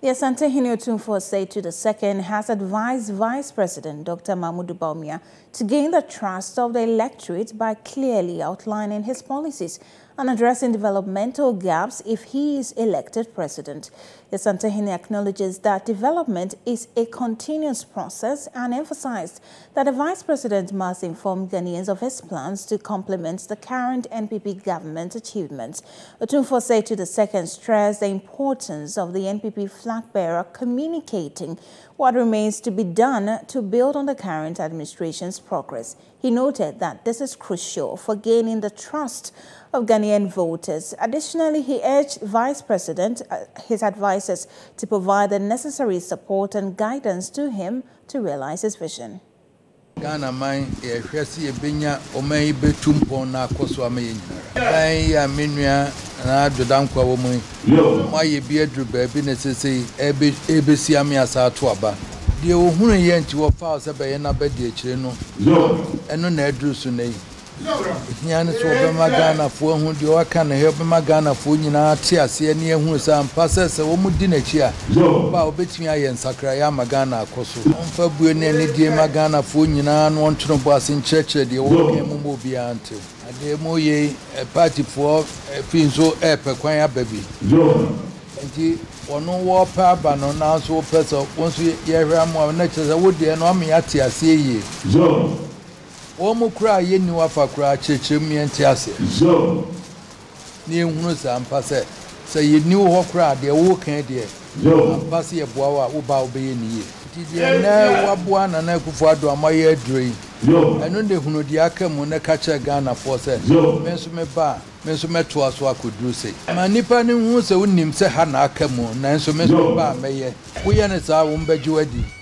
Yes, Antehinio Tumfosei II has advised Vice President Dr. Mahmoud Dubaumia to gain the trust of the electorate by clearly outlining his policies and addressing developmental gaps if he is elected president. Yesan Tahini acknowledges that development is a continuous process and emphasized that the vice president must inform Ghanaians of his plans to complement the current NPP government achievements. Tumfosei II stressed the importance of the NPP flag bearer communicating what remains to be done to build on the current administration's progress. He noted that this is crucial for gaining the trust of Ghanaian voters. Additionally, he urged Vice President, his advisers, to provide the necessary support and guidance to him to realize his vision. Ghana man e hwese ebenya oman betumpon na akoso amanyinara dan ya menua na adodan kwa wo mu mo ye bi adru ba bi nesese e be siam ya sa to aba de ohunu ye nti wo fa se be ye na ba de akire no eno na adru su nei hiane so be ma Ghana fo hu de o aka na he be ma Ghana fo nyina ate ase ne ehunu sa mpa sese wo mu di na chi a ba obetumi aye nsakra ya ma Ghana akoso mfa buo ne ne die ma Ghana fo nyina no ontono bo ase nchekere de wo kemu mo bi ante ade mo ye party fo finzo epe kwan ababi nti ono wo pa ba no na so person onso ye hwa mo na chese wo de no me ate ase ye Omo kura ye ni wafa kura chechemi entiase. Zo. Ni hunu sa ampase. Se ye ni wo kura de wo kan de. Zo. Ampase ye boawa wo ba obe ye ni ye. Ti de na waboa na na kufu ado amaye adroi. Zo. Eno de hunu de aka mu na kache Ghana force. Zo. Menso me ba, menso meto aso akodru se. Manipa ni hunu se wonnim se ha na aka mu, nanso menso ba meye. Wo ye ne sa wo mbaji wadi.